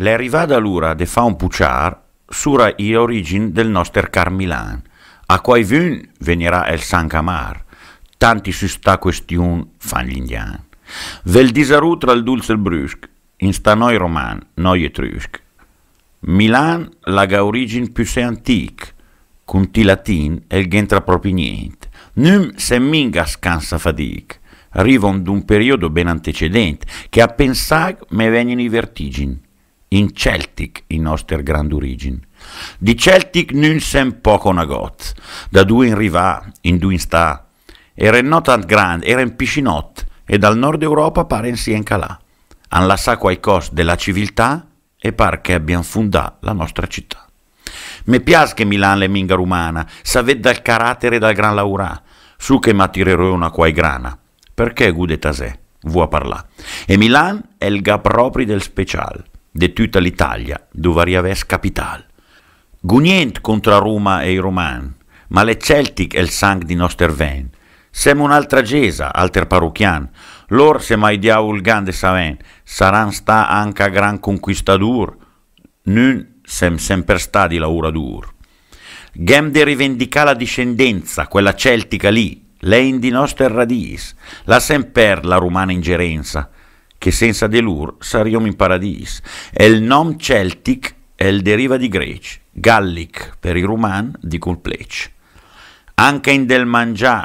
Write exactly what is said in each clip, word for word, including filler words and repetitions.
L'arrivada l'ura de fa un pucciar sura i origini del nostro car Milan, a cui vun venirà il San Camar, tanti si sta question fan l'indian. Vel disaru tra il dulce e il brusque, in sta noi roman, noi etrusc. Milan l'aga origine più se antica, con ti latin e il gentra proprio niente. Num se minga scansa fatic, arrivano d'un periodo ben antecedente, che a pensag me vengono i vertigini. In Celtic in nostra grande origine. Di Celtic non sem poco una got, da due in riva, in due in sta, era in notant grande, era in piscinot, e dal nord Europa pare in sia in calà. Han la sa quai cos della civiltà e par che abbiano fondato la nostra città. Me piace che Milan le minga rumana, savet dal carattere dal gran laurà, su che m'attirerò una quai grana, perché gude tasè, vuoi parlà. E Milan è il ga propri del special, de tutta l'Italia, dove riaves capital. Gunient contro Roma e i Roman, ma le Celtic è il sangue di nostre ven. Siamo un'altra gesa, alter parrucchian, lor se mai diau il grande saven, saran sta anche gran conquistadur, nun sem sempre sta di laura dur. Gem de rivendicà la discendenza, quella celtica lì, lei di nostre radis, la semper la romana ingerenza, che senza de lur saremo in paradis. E il nom celtic è il deriva di grec, gallic per i ruman di complec. Anche in del mangià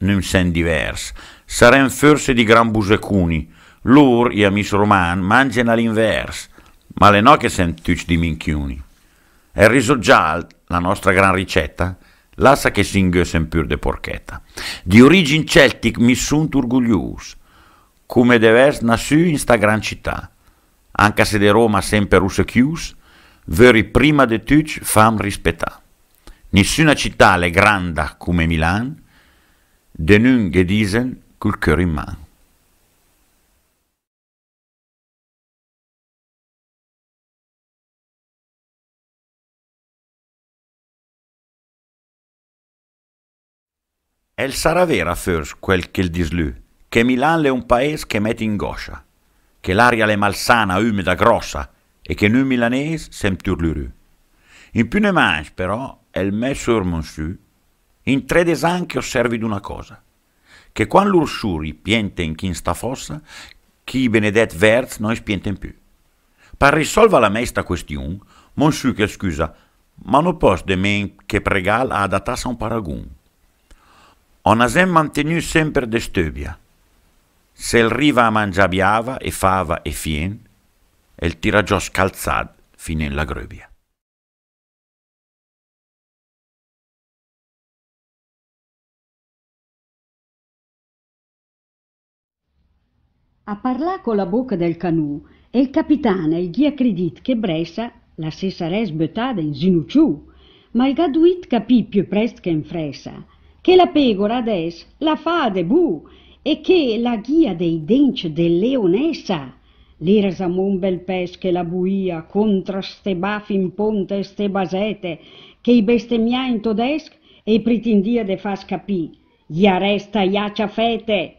non sen divers, saren forse di gran busecuni, lur i amis roman mangiano all'invers, ma le no che sen tuc di minchiuni. E risoggial, la nostra gran ricetta, lassa che singue sempre de porchetta. Di origine celtic mi sunt orgoglius, come devers nasù in sta gran città, anche se de Roma sempre russe chius, veri prima de tuc fam rispettà. Nessuna città le granda come Milan, de nun che disen col cœur in man. El sarà vera first quel che il dislù, che Milan è un paese che mette in goscia, che l'aria le malsana, umida, grossa, e che noi milanesi siamo turlurù. In più ne mangi, però, è il me sur monsieur, in tre desan che osservi d'una cosa, che quando l'ursuri piente in chi sta fossa, chi benedet verz non spiente in più. Per risolva la mesta question, monsieur che scusa, ma non posso de men che pregal a adattare un paragon. On a sempre mantenuto sempre de stebia, se il riva a mangia biava e fava e fien, e il tiragiò scalzad fino alla grebbia. A parlà con la bocca del canù, e il capitano il ghi accredit che Bressa la stessa res betada in zinucciù, ma il gaduit capì più presto che in fressa, che la pecora ades la fa a debù, e che la ghia dei denci del leonessa l'irasamo un bel pes che la buia contra ste bafi in ponte e ste basete che i bestemmia in todesc e i pritindia de fa scapì ia resta iacia fete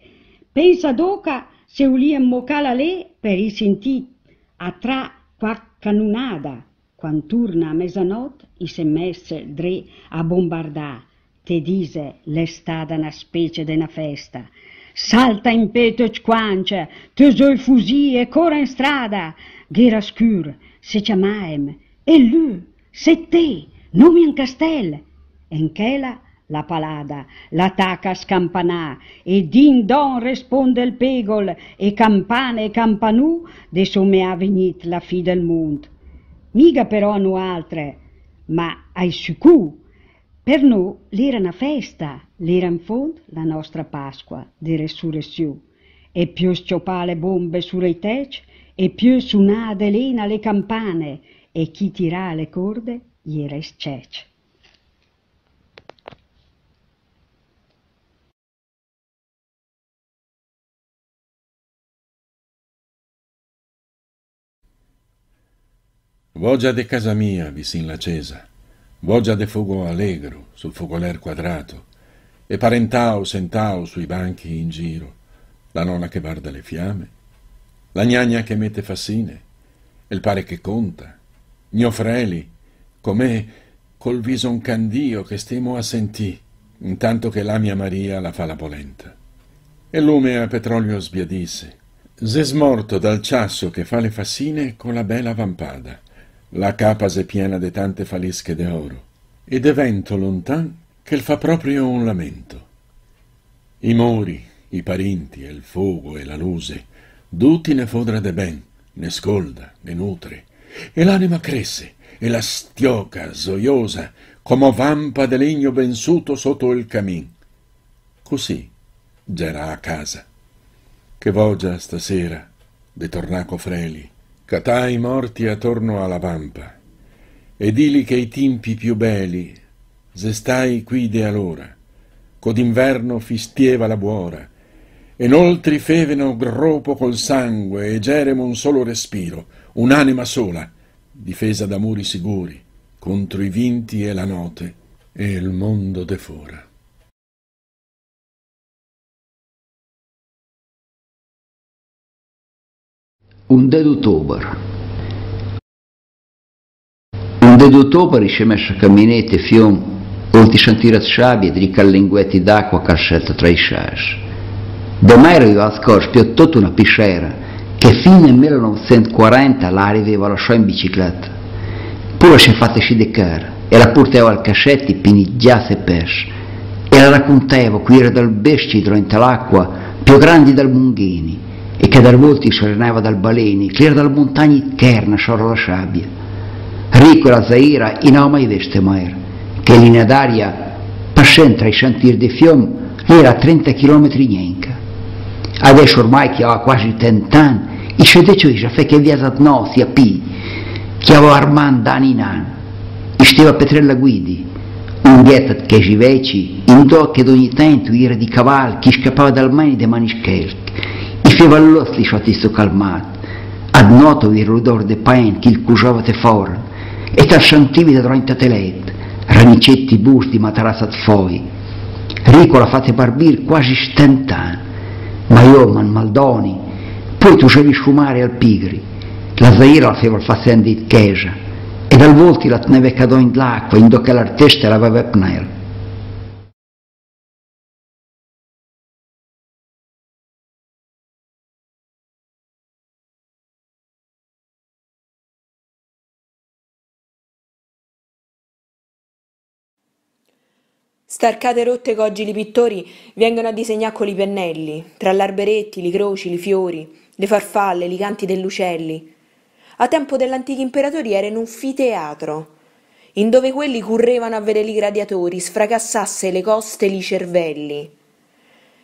pensa doca se ulia mocala le per i sentì a tra qua canunada quando turna a mesanot i se messe dre a bombardà te dise l'estada una specie de una festa. Salta in petto e squancia, tesò i fusì e cora in strada, ghera scur, se chiamaem, e lui, se te, nomi in castel. Enchela la palada, l'attacca scampanà, e din don risponde il pegol, e campane e campanù, de sommea venit la fi del mond. Miga però hanno altre, ma ai sicù, per noi l'era una festa, l'era in fondo la nostra Pasqua di resurrezione. E più scioppà le bombe sui teci, e più suonà Adelena le campane, e chi tirà le corde gli res ceci. Vogia de casa mia, vicin la cesa, vogia de fuoco allegro sul focoler quadrato, e parentao sentao sui banchi in giro la nonna che guarda le fiamme, la gnagna che mette fassine, il pare che conta. Gno Freli, com'è col viso un candio che stiamo a sentì, intanto che la mia Maria la fa la polenta. E lume a petrolio sbiadisse, s'è smorto dal ciasso che fa le fassine con la bella vampada, la capa s'è piena de tante falische d'oro, e de vento lontan che l fa proprio un lamento. I mori, i parenti, e il fogo e la luce, tutti ne fodra de ben, ne scolda, ne nutre, e l'anima cresce, e la stioca, zoiosa, come vampa de legno bensuto sotto il camin. Così gerà a casa. Che vogia stasera de tornaco Freli, catai morti attorno alla vampa, e dili che i timpi più belli, se stai qui de allora, cod'inverno fistieva la buora, e noltri feveno groppo col sangue, e geremo un solo respiro, un'anima sola, difesa da muri sicuri, contro i vinti e la notte, e il mondo defora. Un d'ottobre. Un d'ottobre scemesso camminette fiom, oltre sentire sciabbie di callinguetti d'acqua cascetta tra i sciasci. Domani arrivò a scorso, spiottò una piscera, che fino al millenovecentoquaranta l'aria aveva lasciato in bicicletta. Poi si è fatta scideccare e la portava al cascetti piniggiasse pesce, e la raccontava che era dal besci dentro l'acqua, più grandi dal munghini, e che dal volti si allenava dal baleni, che era dal montagni terna sciorra la sciabbia. Ricco la Zaira in non mai veste mai, che linea d'aria, passando tra i sentieri di fiume, era a trenta chilometri niente. Adesso ormai che aveva quasi trent'anni, e si decise che via Zatno si apì, che aveva Armando anni in anno, e stava Petrella Guidi, un ghetto che si veci, indò che ogni tanto era di cavalli che scappava dal mani dei manischelchi, e feva all'ostri sciatisto calmato, ad noto il odore del pane che il cusava te fuori, e tal sentivi da trenta telette, ranicetti busti matarassati fuori. Rico la fate barbir quasi stent'anni, ma io, man maldoni, poi tu cevi sfumare al pigri, la Zaira la feva facendo di chiesa, e dal volti la teneva cadò in l'acqua, in do che l'artista la aveva pnel. Starcate rotte che oggi i pittori vengono a disegnare con i pennelli, tra l'arberetti, li croci, li fiori, le farfalle, i canti degli uccelli. A tempo dell'antichi imperatori era in un fiteatro, in dove quelli correvano a vedere i gladiatori, sfracassasse le coste e i cervelli.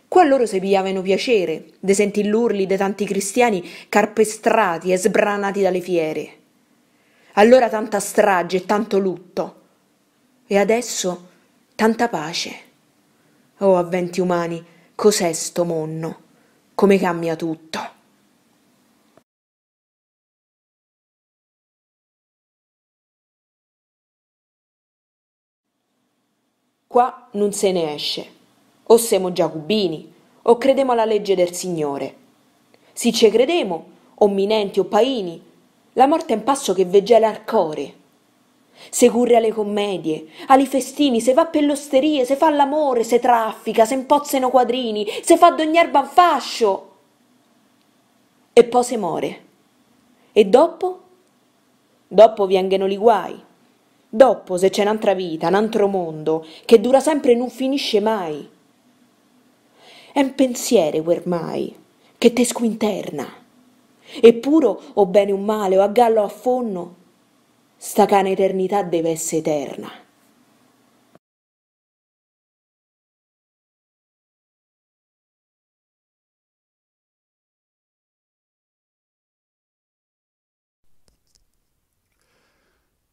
Qua loro si pigliavano piacere, de sentì l'urli de tanti cristiani carpestrati e sbranati dalle fiere. Allora tanta strage e tanto lutto. E adesso tanta pace. Oh, avventi umani, cos'è sto monno? Come cambia tutto? Qua non se ne esce. O siamo giacobini, o crediamo alla legge del Signore. Se ci crediamo, o minenti o paini, la morte è un passo che vegela al core. Se curre alle commedie, agli festini, se va per l'osterie, se fa l'amore, se traffica, se impozzano quadrini, se fa d'ogni erba un fascio. E poi se muore. E dopo? Dopo vengono li guai. Dopo, se c'è un'altra vita, un altro mondo, che dura sempre e non finisce mai. È un pensiero ormai, che te squinterna. Eppure, o bene o male, o a gallo o a fonno, sta cane eternità deve essere eterna.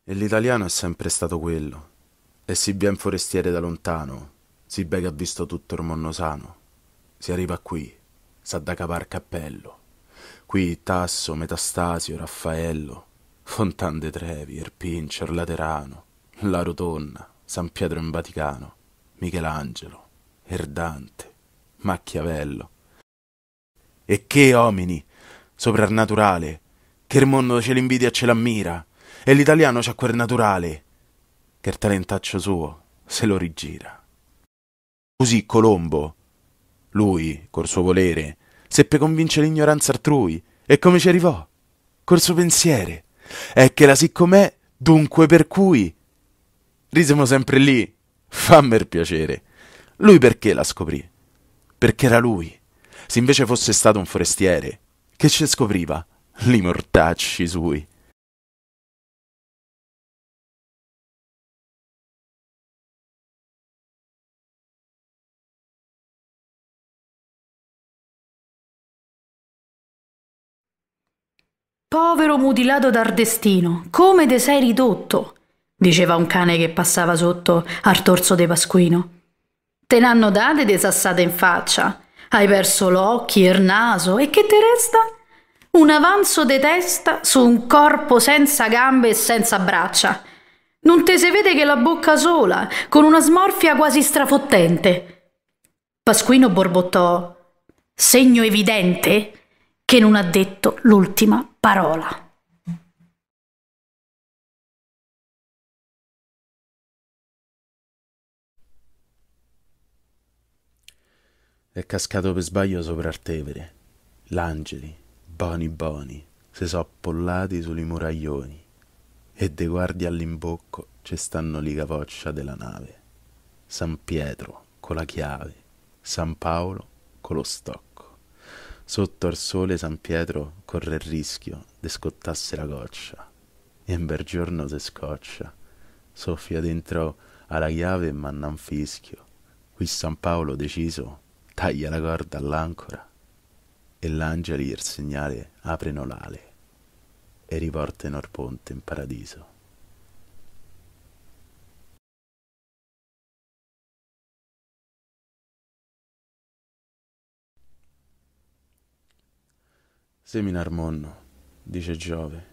E l'italiano è sempre stato quello, e si ben forestiere da lontano, si bega ha visto tutto il mondo sano, si arriva qui, sa da capar cappello, qui Tasso, Metastasio, Raffaello, Fontan de Trevi, Erpincer, Laterano, La Rotonna, San Pietro in Vaticano, Michelangelo, Erdante, Machiavello. E che omini, soprannaturale, che il mondo ce l'invidia e ce l'ammira, e l'italiano c'ha quel naturale, che il talentaccio suo se lo rigira. Così Colombo, lui, col suo volere, seppe convincere l'ignoranza altrui, e come ci arrivò? Col suo pensiere, è che la siccom'è, dunque per cui. Risemo sempre lì, fammi il piacere. Lui perché la scoprì? Perché era lui. Se invece fosse stato un forestiere, che ci scopriva? Li mortacci sui. Povero mutilato dal destino, come te sei ridotto, diceva un cane che passava sotto al torso de Pasquino. Te n'hanno date de sassate in faccia, hai perso l'occhio, il naso, e che te resta? Un avanzo de testa su un corpo senza gambe e senza braccia. Non te se vede che la bocca sola, con una smorfia quasi strafottente. Pasquino borbottò, segno evidente che non ha detto l'ultima parola. È cascato per sbaglio sopra il Tevere. L'angeli, boni boni, si so appollati sui muraglioni, e dei guardi all'imbocco ci stanno lì capoccia della nave. San Pietro con la chiave, San Paolo con lo stocco. Sotto al sole San Pietro corre il rischio de scottasse la goccia, e in bel giorno se scoccia, soffia dentro alla chiave e manna un fischio. Qui San Paolo deciso taglia la corda all'ancora, e l'angeli il segnale aprono l'ale e riportano il ponte in paradiso. Semina il monno, dice Giove,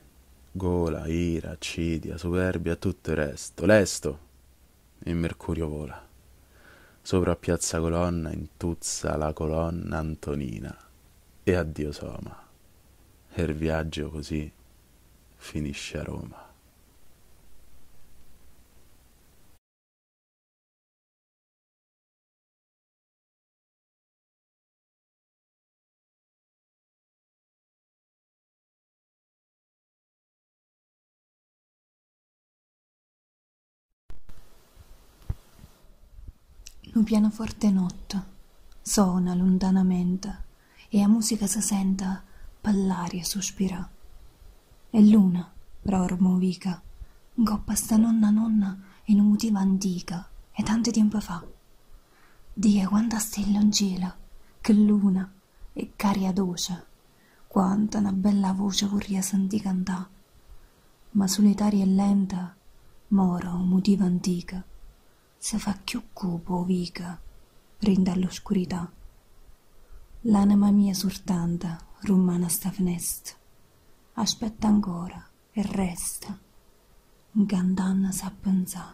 gola, ira, accidia, superbia, tutto il resto, lesto, e Mercurio vola. Sopra Piazza Colonna intuzza la colonna Antonina, e addio Soma, e il viaggio così finisce a Roma. Un pianoforte notte suona lontanamente, e a musica si senta pall'aria sospirà. E l'una, rormo vica, ingoppa sta nonna nonna in un motivo antica e tanto tempo fa. Dia quanta stella in cielo, che luna e caria doce, quanta una bella voce vorria sentì cantà. Ma solitaria e lenta, mora un motivo antica, se fa più cupo vica, rinda all'oscurità. L'anima mia soltanto rumana sta finestra, aspetta ancora e resta, cantando sa pensà.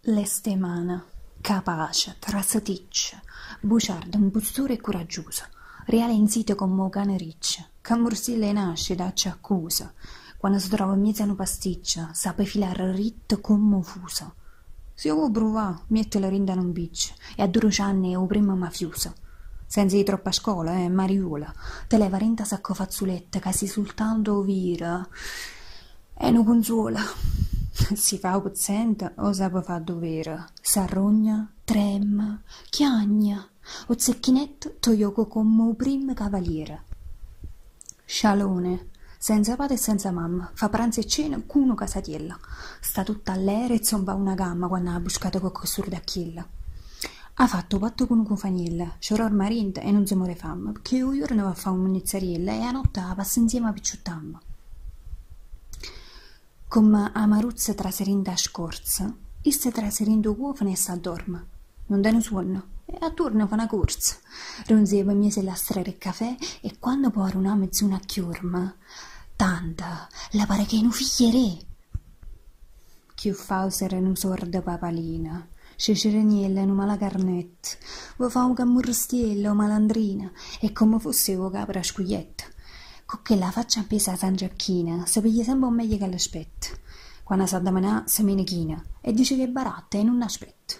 L'estemana, capace, trasaticcia, buciarda, un buzzore e coraggiosa, reale in sito con mo cane riccia, cammursilla e nasce da accusa, quando si trova in mezzo a una pasticcia, sape filare ritto come fuso. Se io vuoi provare, mette la rinda in un biccio, e a dodici anni è un primo mafioso. Senza di troppa scuola, eh, mariola, te leva rinda sacco fazzuletta, che si soltanto vira, e non consola. Si fa un pezzente, o sape fa dovere, s'arrogna, trema, chiagna, o zecchinetto toglioco come un primo cavaliere. Scialone, senza padre e senza mamma, fa pranzo e cena con una casatiella, sta tutta all'era e zomba una gamma quando ha buscato con costura d'acchilla. Ha fatto patto con una compagnia, c'era il marito e non si muore fama, perché un giorno va a fare un'iniziariella e a notte la passa insieme a picciottama. Come a maruzza traserinda a scorza, isse traserindo uova e si addorma, non dà un suono, e a turno fa una corsa. Ronzeva mia se lastrare il caffè, e quando pora una mezzuna chiorma, tanta, la pare che non figlierè. Chiù fausera in un sorda papalina, cecereniella in un mala carnetta, vo fa un cammurstiella o malandrina, e come fosse vo capra scuglietta. Cocché la faccia appesa a San Giacchina, se piglia sempre un meglio che l'aspetta. Quando sa da menà, se menechina, e dice che è baratta e non aspetta.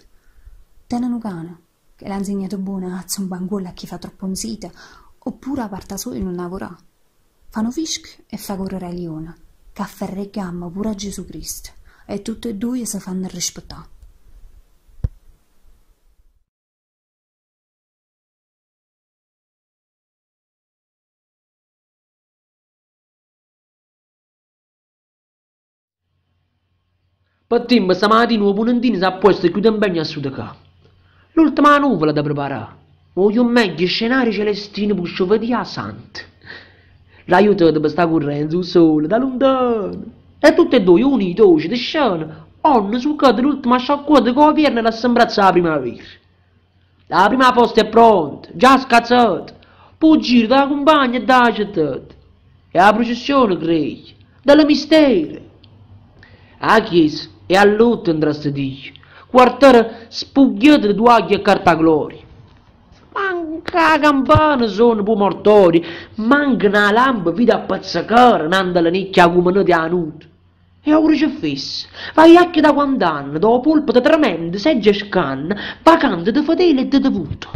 Tena un cane, che l'ha insegnato buona, alza un banguola a chi fa troppo onsita, oppure a parta solo in un lavorà. Fanno fischio e fa correre a Liona, che afferra e gamma pure a Gesù Cristo. E tutte e due si fanno rispettare. Partiamo stamattina un ponentino si è apposto chiude un bagno a sudacà. L'ultima nuvola da preparare. Voglio meglio scenari celestini per sciovedì a Santo. L'aiuto deve stare correndo sul sole da lontano. E tutte e due, uniti, doci, di scena, hanno succato l'ultima sciacquata che avviene e l'ha sembrata la primavera. La prima posta è pronta, già scazzata, può girare da compagna e da città. E la processione cresce, dalle mistere. La chiesa è a lutto in trastadio, quartiere spugliato di tuaglie e cartaglorie. Manca la campana sono po' mortori, manca una lampa vita a pazzacare, nanda la nicchia come non ti ha nudo. E ora c'è fissa, vai anche da quant'anno, da polpa da tremendo, seggia e scanna, vacante da fedele e da devoto.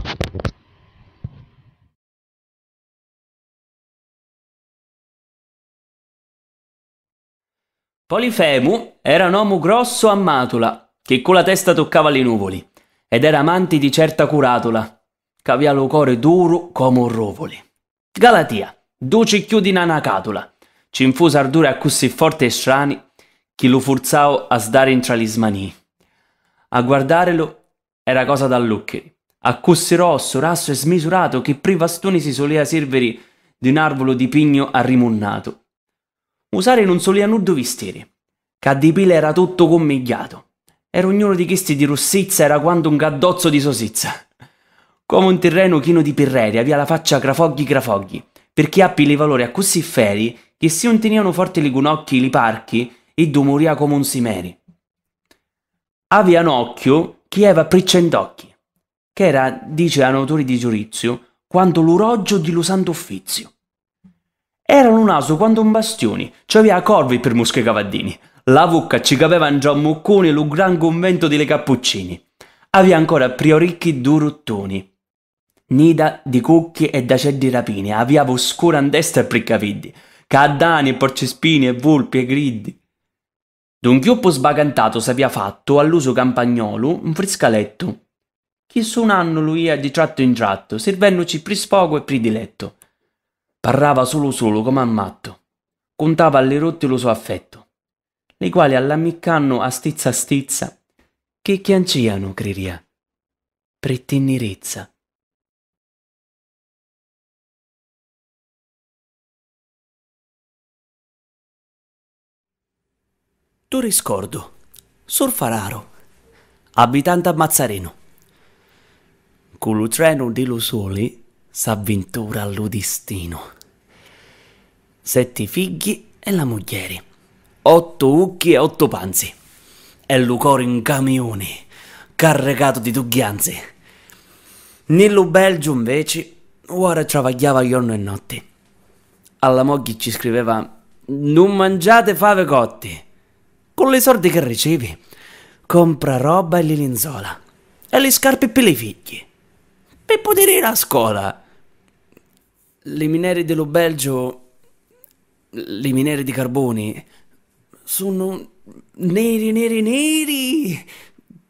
Polifemu era un uomo grosso a matula, che con la testa toccava le nuvole, ed era amante di certa curatola, che aveva lo cuore duro come un rovole. Galatia, duce chiudi in una catola, ci infusa ardure così forte e strani, che lo forzava a sdare in tra gli smani. A guardarlo era cosa da luccheri, a così rosso, rasso e smisurato, che per i bastoni si solea servire di un arvolo di pigno arrimonnato. Usare non solea nudo vestiere, che a di pile era tutto commigliato. Era ognuno di questi di rossizza era quanto un gaddozzo di sosizza. Come un terreno chino di pirreria, via la faccia crafogli crafogli, perché appi le valori a così feri che si non tenevano forti le ginocchi li parchi e domoria come un simeri. Aveva un occhio che aveva priccendocchi, che era, dice a autori di giudizio, quanto l'orologio di lo santo uffizio. Era un naso quanto un bastione, cioè aveva corvi per musche cavaddini, la bocca ci capeva già un moccone lo gran convento delle cappuccini. Aveva ancora priorecchi durottoni, nida di cocchi e da cerdi rapini, aveva oscura in destra e priccavidi, caddani e porcespini e volpi e gridi. D'un chioppo sbagantato s'aveva fatto, all'uso campagnolo, un friscaletto, che su un anno lui era di tratto in tratto, servendoci pri sfogo e pri diletto. Parlava solo solo come a matto, contava alle rotte lo suo affetto, le quali all'ammiccanno a stizza a stizza, che chianciano, creria, prettinirezza. Tu riscordo, Sorfararo, abitante a Mazzareno. Con lo treno di lo sole s'avventura allo destino. Sette figli e la mogliere, otto ucchi e otto panzi. E lo cuore in camione, caricato di tugghianze. Nello Belgio, invece, ora travagliava giorno e notte. Alla moglie ci scriveva: non mangiate fave cotte. Con le sordi che riceve, compra roba e le lenzola, e le scarpe per le figlie, per poter ir a scuola. Le miniere dello Belgio, le miniere di carbone, sono neri neri neri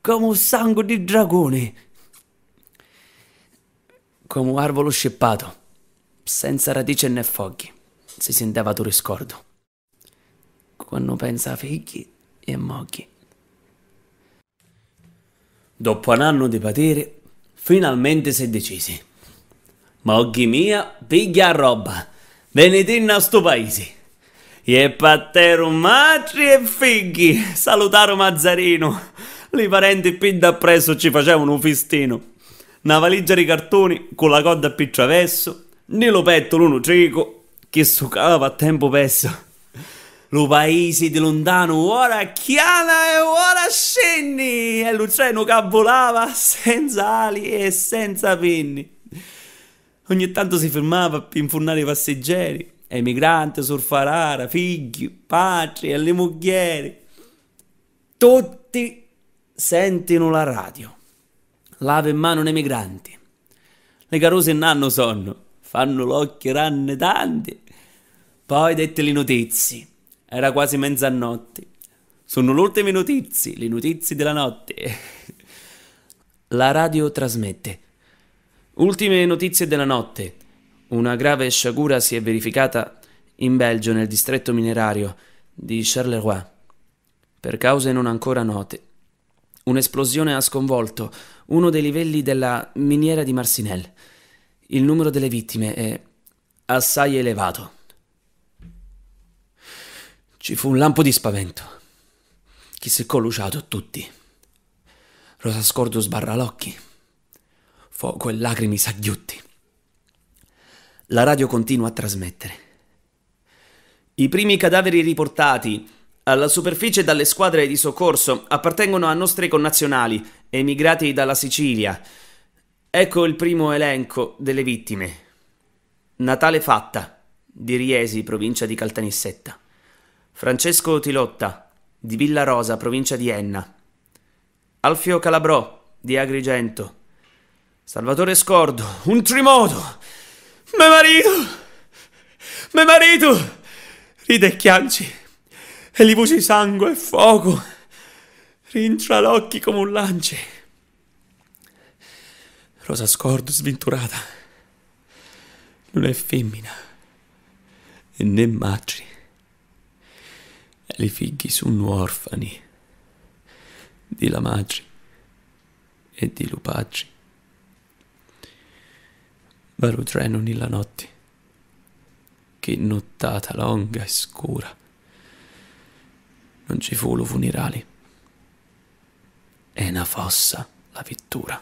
come un sangue di dragone, come un arvolo sceppato senza radice né fogli. Si sentiva tu riscordo quando pensa a figli e mogli. Dopo un anno di patere finalmente si è decisi: mogli mia, piglia roba, venite in a sto paese. E pattero matri e figli, salutaro Mazzarino. Li parenti più d'appresso ci facevano un festino. Una valigia di cartoni con la coda più traverso, nello petto l'uno cieco, che succava a tempo perso. lo paese di lontano, ora chiana e ora scendi, e l'uccello che volava senza ali e senza penne. Ogni tanto si fermava per infornare i passeggeri, ai migranti, sorfarara, figli, patri, alle mogliere. Tutti sentono la radio, lava in mano nei migranti. Le carose e nanno sonno, fanno l'occhio ranne tanti. Poi dette le notizie, era quasi mezzanotte. Sono le ultime notizie, le notizie della notte. La radio trasmette: ultime notizie della notte. Una grave sciagura si è verificata in Belgio, nel distretto minerario di Charleroi, per cause non ancora note. Un'esplosione ha sconvolto uno dei livelli della miniera di Marcinelle. Il numero delle vittime è assai elevato. Ci fu un lampo di spavento, che seccò Luciato a tutti. Rosa Scordo sbarrò l'occhi, fuoco e lacrime saghiotti. La radio continua a trasmettere. I primi cadaveri riportati alla superficie dalle squadre di soccorso appartengono a nostri connazionali emigrati dalla Sicilia. Ecco il primo elenco delle vittime. Natale Fatta, di Riesi, provincia di Caltanissetta. Francesco Tilotta, di Villa Rosa, provincia di Enna. Alfio Calabrò, di Agrigento. Salvatore Scordo, un trimoto! Me marito! Me marito! Ride e chianci, e li voci sangue e fuoco, rintra l'occhi come un lance. Rosa Scordo, sventurata, non è femmina e né matri, e li figli sono orfani di la madre e di lu padri. Varo treno nella notte, che nottata longa e scura. Non ci fu lo funerali, e una fossa la vettura.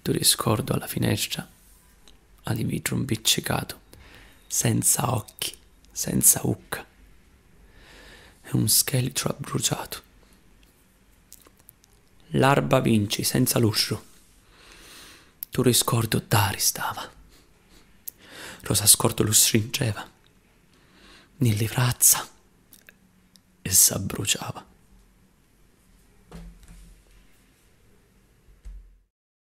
Tu riscordo alla finestra, al vitro impiccicato, senza occhi, senza ucca, e un scheletro abbruciato. L'arba vinci senza l'uscio, tu riscordo dare stava. Rosa Scordo lo stringeva nelle frazza e s'abbruciava.